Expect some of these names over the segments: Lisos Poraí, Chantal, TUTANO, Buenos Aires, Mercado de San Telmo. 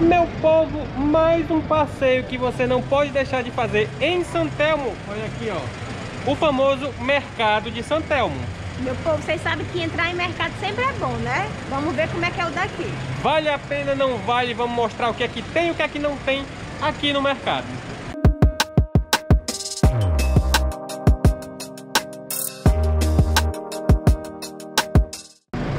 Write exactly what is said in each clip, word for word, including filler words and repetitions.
Meu povo, mais um passeio que você não pode deixar de fazer em San Telmo. Olha aqui, ó, o famoso Mercado de San Telmo. Meu povo, vocês sabem que entrar em mercado sempre é bom, né? Vamos ver como é que é o daqui. Vale a pena, não vale? Vamos mostrar o que é que tem e o que é que não tem aqui no mercado.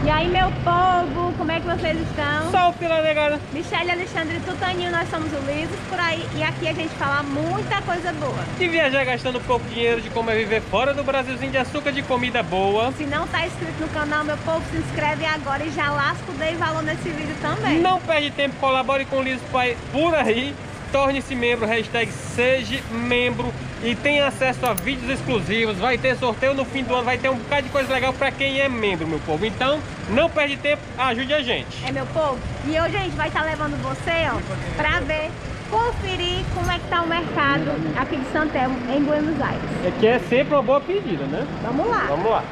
E aí, meu povo, como é que vocês estão? Só o Pilar, negada. Michelle, Alexandre, Tutaninho, nós somos o Lisos Poraí e aqui a gente fala muita coisa boa. De viajar gastando pouco dinheiro, de como é viver fora do Brasilzinho, de açúcar, de comida boa. Se não tá inscrito no canal, meu povo, se inscreve agora e já lasca o dei valor nesse vídeo também. Não perde tempo, colabore com o Lisos Poraí por aí, torne-se membro, hashtag seja membro e tenha acesso a vídeos exclusivos, vai ter sorteio no fim do ano, vai ter um bocado de coisa legal para quem é membro, meu povo. Então, não perde tempo, ajude a gente. É, meu povo, e hoje a gente vai estar tá levando você, ó, para ver, conferir como é que tá o mercado aqui de San Telmo, em Buenos Aires. É que é sempre uma boa pedida, né? Vamos lá. Vamos lá.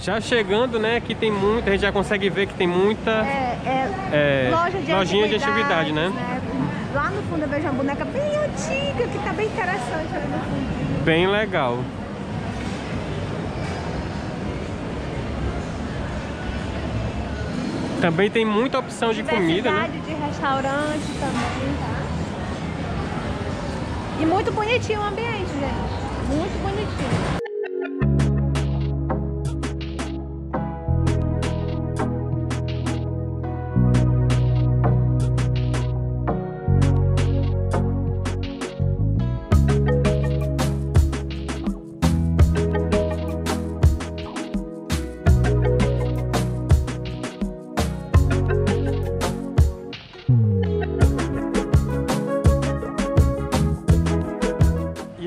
Já chegando, né, que tem muita, a gente já consegue ver que tem muita é, é, é, loja de lojinha de atividade, né? né? Lá no fundo eu vejo uma boneca bem antiga, que tá bem interessante ali no fundo. Bem legal. Também tem muita opção de comida, né? De restaurante também, tá? E muito bonitinho o ambiente, gente. Muito bonitinho.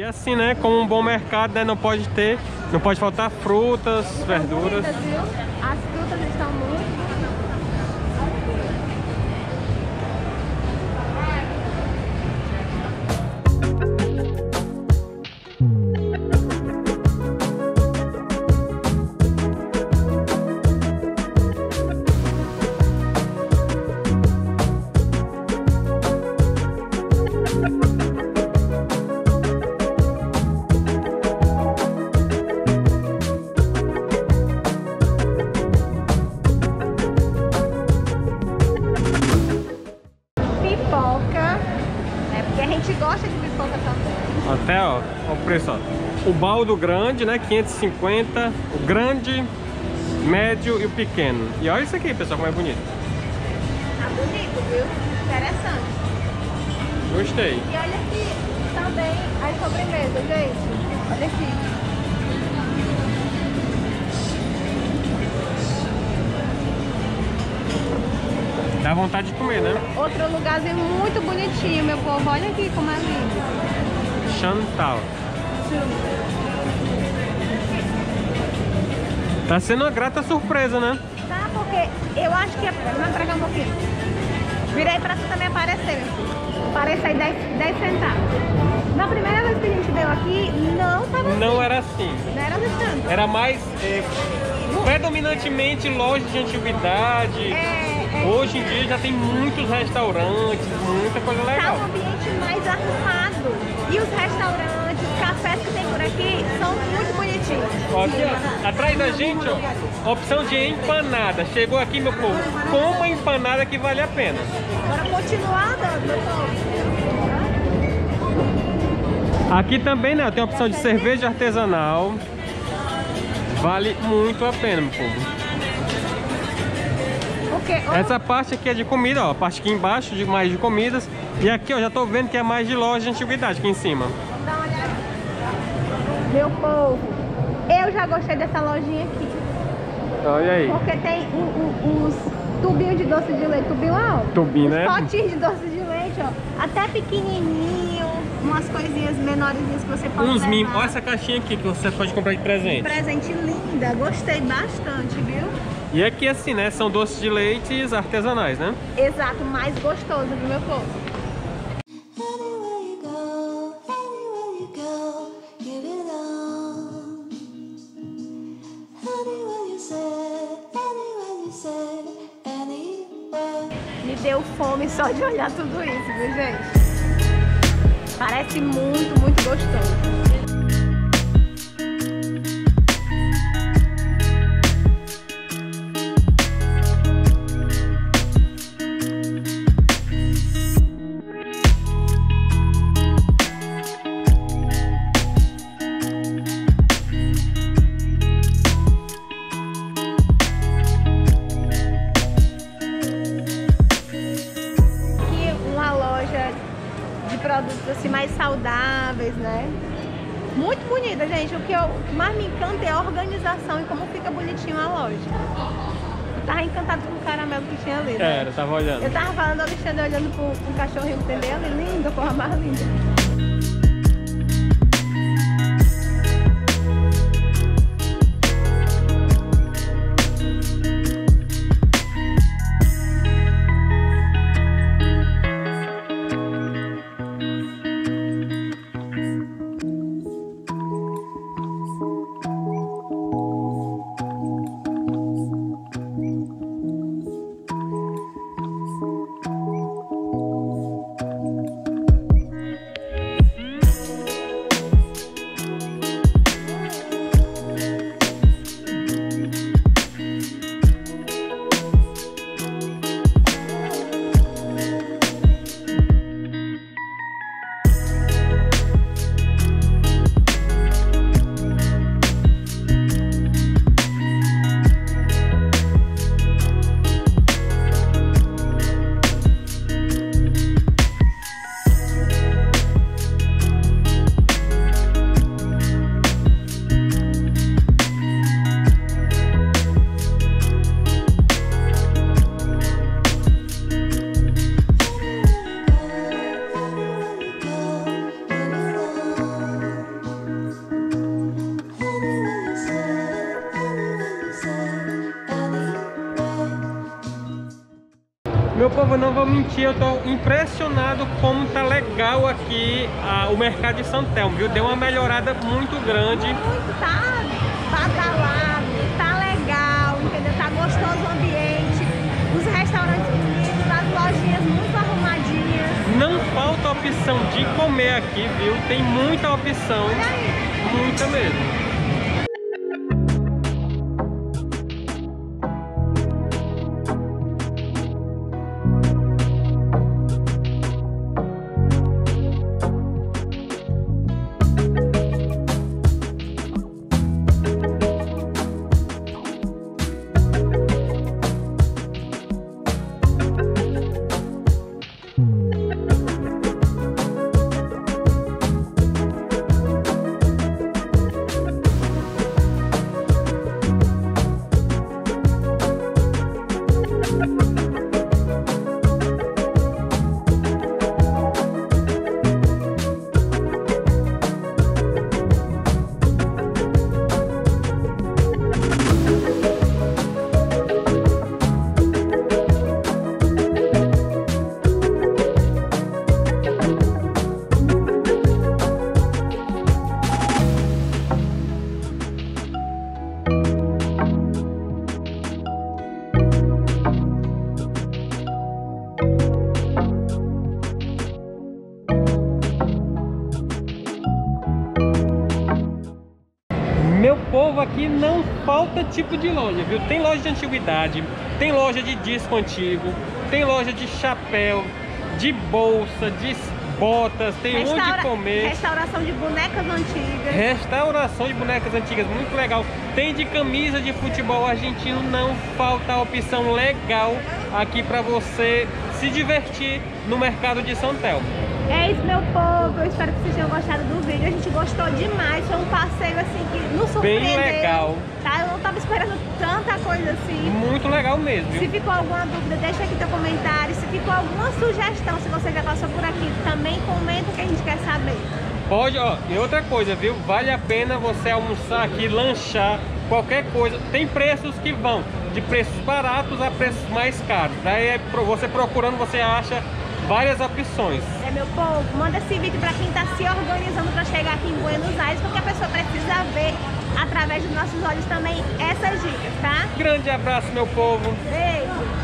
Assim, né, como um bom mercado, né, não pode ter, não pode faltar frutas, então, verduras. Muitas, viu? As frutas estão muito. Até, ó, ó o preço, ó. O baldo grande, né, quinhentos e cinquenta, o grande, médio e o pequeno. E olha isso aqui, pessoal, como é bonito. Tá bonito, viu? Interessante. Gostei. E olha aqui também as sobremesas, gente. Olha aqui. Dá vontade de comer, né? Outro lugarzinho muito bonitinho, meu povo. Olha aqui como é lindo. Chantal. Tá sendo uma grata surpresa, né? Tá, porque eu acho que... Vamos pra cá um pouquinho. Virei pra tu também aparecer, meu filho. Aparece aí dez centavos. Na primeira vez que a gente veio aqui, não tava assim. Não era assim. Não era assim. Era mais... Eh, predominantemente loja de antiguidade... É... Hoje em dia já tem muitos restaurantes, muita coisa legal. Tá um ambiente mais arrumado. E os restaurantes, cafés que tem por aqui são muito bonitinhos. Aqui, ó, atrás da gente, ó, opção de empanada. Chegou aqui, meu povo, coma empanada que vale a pena. Bora continuar, meu povo. Aqui também, né, tem a opção de cerveja artesanal. Vale muito a pena, meu povo. Essa parte aqui é de comida, ó, a parte aqui embaixo de mais de comidas. E aqui, ó, já tô vendo que é mais de loja de antiguidade aqui em cima. Dá uma olhada. Meu povo, eu já gostei dessa lojinha aqui. Olha aí. Porque tem um, um, uns tubinhos de doce de leite, tubinho lá, ó. Tubinho, né? Potinhos de doce de leite, até pequenininho, umas coisinhas menorzinhas que você pode Uns mimos. Olha essa caixinha aqui que você pode comprar de presente. Um presente linda, gostei bastante, viu? E aqui assim, né? São doces de leites artesanais, né? Exato, mais gostoso do meu povo. Deu fome só de olhar tudo isso, viu, gente? Parece muito, muito gostoso. Produtos assim mais saudáveis, né? Muito bonita, gente. O que, eu, o que mais me encanta é a organização e como fica bonitinho a loja. Eu tava encantado com o caramelo que tinha ali, né? É, eu tava olhando. Eu tava falando, Alexandre, olhando pro, pro cachorrinho que tem ali, linda, porra, mais linda. Meu povo, não vou mentir, eu tô impressionado como tá legal aqui a, o Mercado de San Telmo, viu? Deu uma melhorada muito grande. Muito, tá badalado, tá legal, entendeu? Tá gostoso o ambiente, os restaurantes bonitos, as lojinhas muito arrumadinhas. Não falta opção de comer aqui, viu? Tem muita opção, muita mesmo. Aqui não falta tipo de loja, viu? Tem loja de antiguidade, tem loja de disco antigo, tem loja de chapéu, de bolsa, de botas, tem Restaura... onde comer. Restauração de bonecas antigas. Restauração de bonecas antigas, muito legal. Tem de camisa de futebol argentino, não falta opção legal aqui pra você se divertir no Mercado de San Telmo. É isso, meu povo, eu espero que vocês tenham gostado do vídeo. A gente gostou demais, foi um passeio assim que nos surpreendeu. Bem legal. Tá? Eu não tava esperando tanta coisa coisa assim. Muito legal mesmo, viu? Se ficou alguma dúvida, deixa aqui teu comentário. Se ficou alguma sugestão, se você já passou por aqui, também comenta que a gente quer saber. Pode, ó. E outra coisa, viu? Vale a pena você almoçar aqui, lanchar, qualquer coisa. Tem preços que vão de preços baratos a preços mais caros. Daí você procurando, você acha várias opções. É, meu povo, manda esse vídeo para quem está se organizando para chegar aqui em Buenos Aires, porque a pessoa precisa ver através dos nossos olhos também essas dicas, tá? Grande abraço, meu povo. Beijo.